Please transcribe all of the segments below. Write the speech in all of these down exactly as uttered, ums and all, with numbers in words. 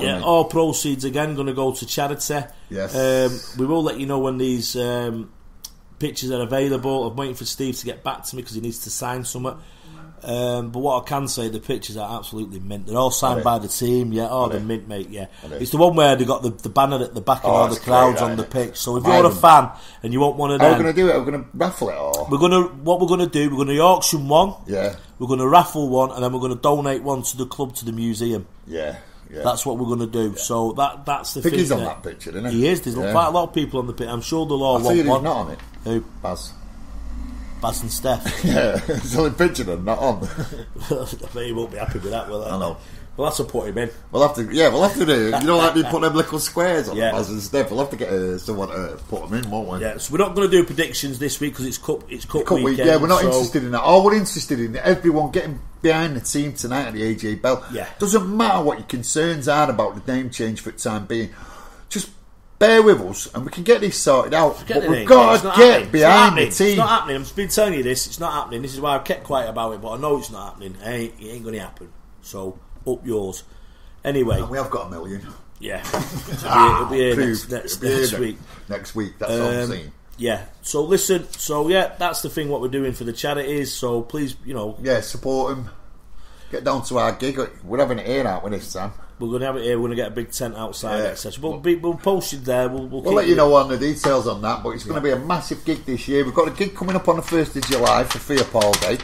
Yeah, all proceeds again going to go to charity. Yes. Um, we will let you know when these um, pictures are available. I'm waiting for Steve to get back to me because he needs to sign something. Um, but what I can say, the pictures are absolutely mint. They're all signed by the team, yeah. Oh, they're mint, mate, yeah. It's the one where they got the, the banner at the back and oh, all the crowds great, on the pitch. So if you're a fan and you want one of them, we're going to do it. We're going to raffle it all. We're going to what we're going to do. We're going to auction one. Yeah. We're going to raffle one, and then we're going to donate one to the club, to the museum. Yeah. Yeah. That's what we're going to do. Yeah. So that that's the. I think thing, he's on that picture, isn't he? He is. There's yeah. quite a lot of people on the picture. I'm sure they'll all I want one. Not on it. Who? Baz. Baz and Steph. Yeah, it's only picture them, not on. I bet he won't be happy with that, will he? I know. We'll have to put him in. We'll have to, yeah, we'll have to do it. You know, like we put them little squares on yeah. Baz and Steph. We'll have to get uh, someone to put them in, won't we? Yeah, so we're not going to do predictions this week because it's cup, it's cup, cup weekend. Week. Yeah, we're not so. interested in that. All we're interested in everyone getting behind the team tonight at the A J Bell. Yeah. Doesn't matter what your concerns are about the name change for the time being. Just bear with us, and we can get this sorted out. Forget but we've got to get behind the team. It's not happening. I've been telling you this. It's not happening. This is why I've kept quiet about it. But I know it's not happening. It ain't, it ain't going to happen. So up yours. Anyway, and we have got a million. Yeah, it'll be here next, next, next week. Next week. That's um, all I'm saying. Yeah. So listen. So yeah, that's the thing. What we're doing for the charities. So please, you know. Yeah, support them. Get down to our gig. We're having it here, aren't we, this time? We're going to have it here. We're going to get a big tent outside, yeah. et cetera. But we'll, we'll post it there. We'll, we'll, we'll let you know on the details on that. But it's yeah. going to be a massive gig this year. We've got a gig coming up on the first of July for Fear Paul Day,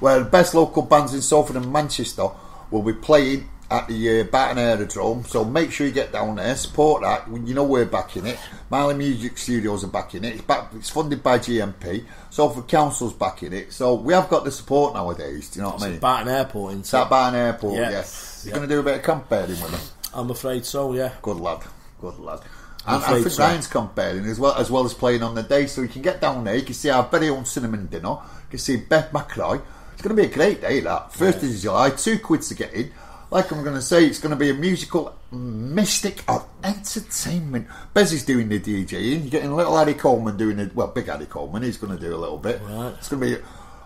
where the best local bands in Salford and Manchester will be playing at the uh, Barton Aerodrome. So make sure you get down there, support that. You know we're backing it. Marley Music Studios are backing it. It's, back, it's funded by G M P. Salford Council's backing it. So we have got the support nowadays. Do you know what I mean? It's Barton Airport, isn't it? It's at Barton Airport, yeah. yes. You're yeah. going to do a bit of comparing with them? I'm afraid so, yeah. Good lad. Good lad. And I think Ryan's comparing as well, as well as playing on the day. So you can get down there. You can see our very own cinnamon dinner. You can see Beth McCroy. It's going to be a great day, that. First yeah. of July, two quid to get in. Like I'm going to say, it's going to be a musical mystic of entertainment. Bez is doing the DJing. You're getting little Harry Coleman doing the... Well, big Harry Coleman, he's going to do a little bit. Right. It's going to be...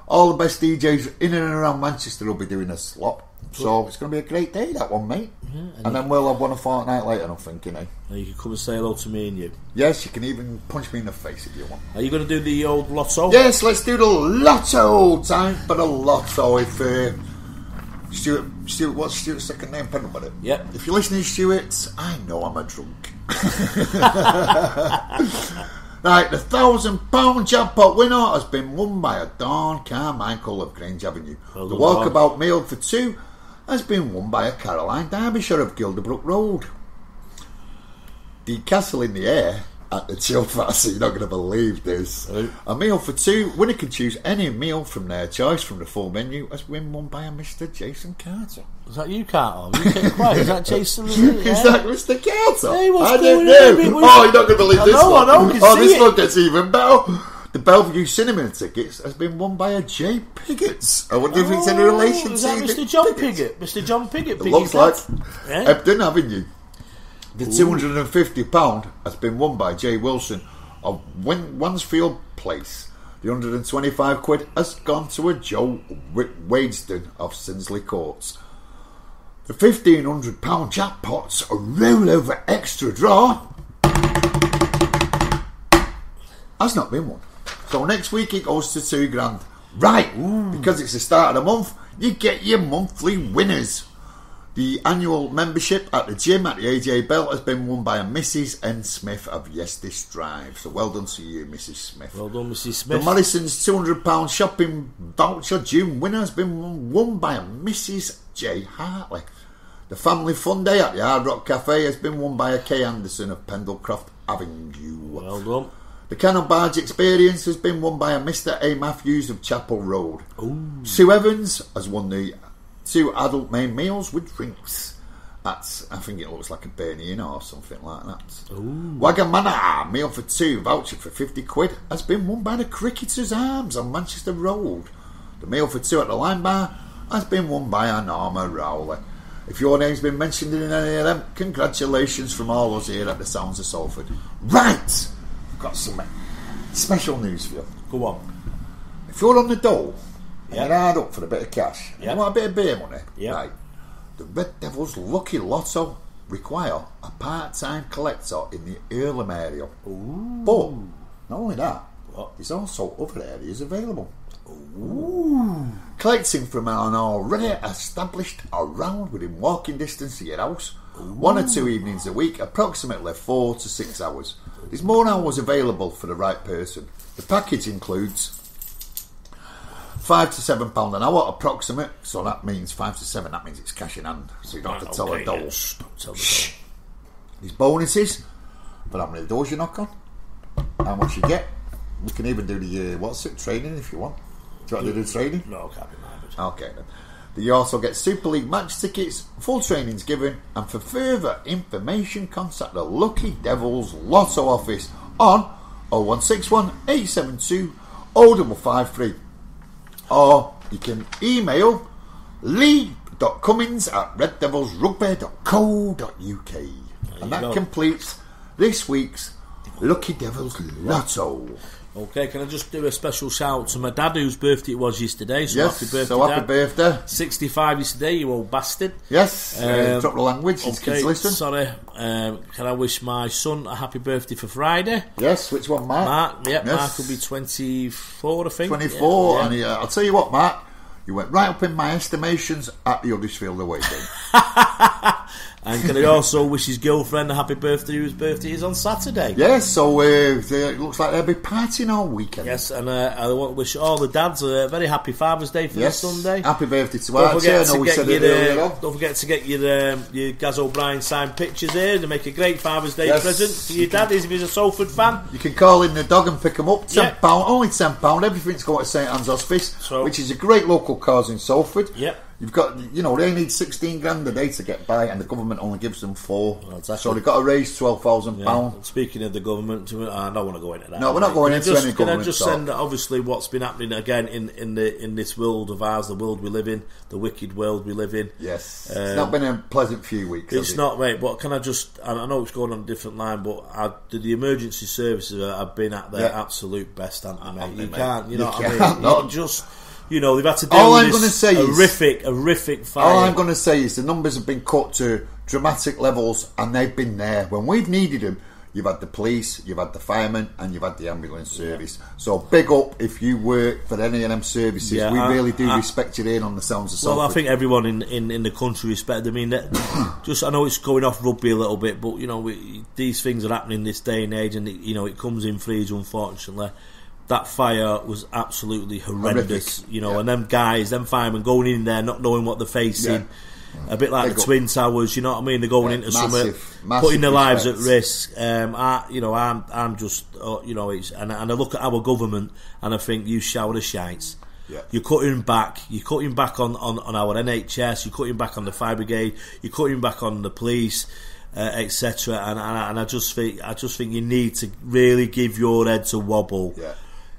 All the best D Js in and around Manchester will be doing a slot. So it's going to be a great day, that one, mate. Yeah, and, and then we'll have one a fortnight later, I'm thinking, eh? And you can come and say hello to me and you. Yes, you can even punch me in the face if you want. Are you going to do the old lotto? Yes, let's do the lotto. Time for the lotto if... Uh, Stuart, Stuart, what's Stuart's second name? Pendlebury. Yep. If you're listening, Stuart, I know I'm a drunk. Right, the one thousand pound jackpot winner has been won by a Dawn Carmichael of Grange Avenue. Well, the walkabout meal for two has been won by a Caroline Derbyshire of Gilderbrook Road. The castle in the air at the chill fast, you're not going to believe this. Right. A meal for two. Winner can choose any meal from their choice from the full menu, as win won by a Mister Jason Carter. Is that you, Carter? You Is that Jason? Is, it, yeah? Is that Mister Carter? Hey, I don't know. Oh, you're not going to believe I this know, one. I know, oh, this it. one gets even better. The Bellevue Cinema tickets has been won by a J. Piggott's. I wonder oh, if it's in relation is to that Mister John Piggott. Mister John Piggott. It looks like yeah. Ebden Avenue. The two hundred and fifty pound has been won by Jay Wilson of Wansfield Place. The one hundred and twenty-five quid has gone to a Joe Wadesden of Sinsley Courts. The fifteen hundred pound jackpot's a rollover extra draw has not been won. So next week it goes to two grand. Right, mm. because it's the start of the month, you get your monthly winners. The annual membership at the gym at the A J Bell has been won by a Missus N. Smith of Yestis Drive. So well done to you, Missus Smith. Well done, Missus Smith. The Morrison's two hundred pound shopping voucher June winner has been won by a Missus J. Hartley. The family fun day at the Hard Rock Cafe has been won by a K. Anderson of Pendlecroft Avenue. Well done. The Cannon Barge Experience has been won by a Mister A. Matthews of Chapel Road. Ooh. Sue Evans has won the... Two adult main meals with drinks. That's, I think it looks like a Bernie Inn or something like that. Ooh. Wagamama, meal for two, voucher for fifty quid, has been won by the Cricketers Arms on Manchester Road. The meal for two at the Lime Bar has been won by Norma Rowley. If your name's been mentioned in any of them, congratulations from all us here at the Sounds of Salford. Right! I've got some special news for you. Go on. If you're on the dole... Yep. You're hard up for a bit of cash. Yep. You want a bit of beer money? Yep. Right. The Red Devil's Lucky Lotto require a part-time collector in the Earlham area. Ooh. But not only that, but there's also other areas available. Ooh. Collecting from an already established around within walking distance of your house. Ooh. One or two evenings a week, approximately four to six hours. There's more hours available for the right person. The package includes five to seven pound an hour approximate, so that means five to seven, that means it's cash in hand, so you don't have to tell a dole. There's bonuses for how many doors you knock on, how much you get. We can even do the uh, what's it, training if you want. Do you want to do training? No, I can't be minded. Okay then. You also get Super League match tickets, full trainings given, and for further information contact the Lucky Devil's Lotto office on oh one six one, eight seven two, oh five five three, or you can email lee dot cummins at red devils rugby dot co dot uk. And that completes this week's Lucky Devil's Lotto. Okay, can I just do a special shout to my dad whose birthday it was yesterday? So yes, happy birthday, so happy Dad. Birthday. sixty-five yesterday, you old bastard. Yes, um, uh, drop the language, his okay, kids listen. Sorry, um, can I wish my son a happy birthday for Friday? Yes, which one, Mark? Mark, yeah, yes. Mark will be twenty-four, I think. twenty-four, yeah, yeah. And he, uh, I'll tell you what, Mark, you went right up in my estimations at the Huddersfield away game. And can I also wish his girlfriend a happy birthday, whose birthday is on Saturday? Yes, so uh, it looks like they'll be partying all weekend. Yes, and uh, I want to wish all the dads a very happy Father's Day for yes. this Sunday. Happy birthday to our chair. Don't, uh, don't forget to get your, um, your Gaz O'Brien signed pictures here to make a great Father's Day yes. present for your daddies if he's a Salford fan. You can call in the dog and pick him up. ten pounds, yep. Only ten pounds. Everything's going to St Anne's Hospice, so, which is a great local cause in Salford. Yep. You've got, you know, they need sixteen grand a day to get by, and the government only gives them four. Exactly. So they've got to raise twelve thousand yeah. pounds. Speaking of the government, I don't want to go into that. No, we're not going into just, any government. Can I just send, obviously, what's been happening again in, in the in this world of ours, the world we live in, the wicked world we live in. Yes, um, it's not been a pleasant few weeks. It's not, mate. But can I just? I know it's going on a different line, but I, the emergency services have been at their yeah. absolute best, haven't they, mate? You mate. can't, you know, you what I mean, not just. You know, they've had to deal all with I'm this say horrific, is, horrific fire. All I'm going to say is the numbers have been cut to dramatic levels, and they've been there. When we've needed them, you've had the police, you've had the firemen, and you've had the ambulance service. Yeah. So big up if you work for any of them services. Yeah, we I, really do I, respect you in on the Sounds of Salford. Well, I think everyone in, in, in the country respect. I mean, just I know it's going off rugby a little bit, but, you know, we, these things are happening this day and age, and, it, you know, it comes in threes, unfortunately. That fire was absolutely horrendous, horrific. You know, yeah. and them guys, them firemen going in there not knowing what they're facing, yeah. a bit like they the go. Twin Towers, you know what I mean? They're going yeah, into massive, somewhere, massive putting their lives at risk. Um, I, you know, I'm, I'm just, uh, you know, it's, and, and I look at our government and I think, you shower of shites. Yeah. You're cutting back. You're cutting back on, on, on our N H S. You're cutting back on the fire brigade. You're cutting back on the police. Uh, et cetera. And, and, and I just think, I just think you need to really give your head to wobble. Yeah.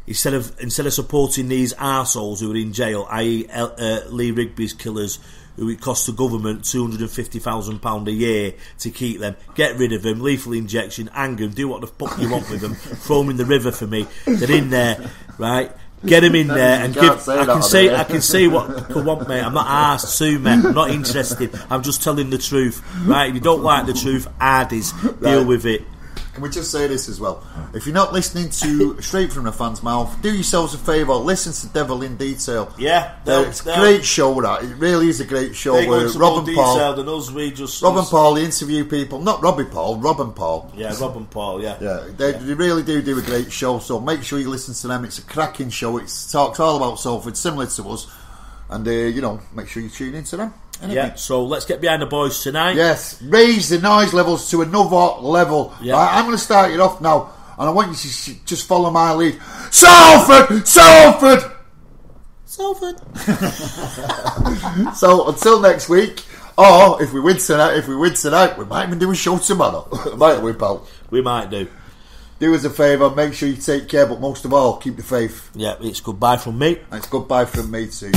Instead of instead of supporting these arseholes who are in jail, that is. Uh, Lee Rigby's killers, who it costs the government two hundred and fifty thousand pounds a year to keep them, get rid of them, lethal injection, hang them, do what the fuck you want with them, throw them in the river for me. They're in there, right? Get them in there and give. I can say I can say what I want, mate. I'm not arsed to, mate. I'm not interested. I'm just telling the truth, right? If you don't like the truth, Ardies, deal with it. Can we just say this as well? If you're not listening to Straight From The Fan's Mouth, do yourselves a favour, listen to Devil In Detail. Yeah. They'll, it's a great show, that. It really is a great show. They go into Robin more detail than us, we just... Robin Paul, they interview people. Not Robbie Paul, Robin Paul. Yeah, Robin Paul, yeah. Yeah, they, yeah. they really do do a great show, so make sure you listen to them. It's a cracking show. It talks all about Salford, similar to us. And, uh, you know, make sure you tune in to them. Anything. Yeah, so let's get behind the boys tonight. Yes, raise the noise levels to another level. Yeah. Right, I'm going to start it off now, and I want you to just follow my lead. Salford! Salford! Salford! So until next week, or if we win tonight, if we win tonight, we might even do a show tomorrow. Might we, pal? We might do. Do us a favour, make sure you take care, but most of all, keep the faith. Yeah, it's goodbye from me. And it's goodbye from me too.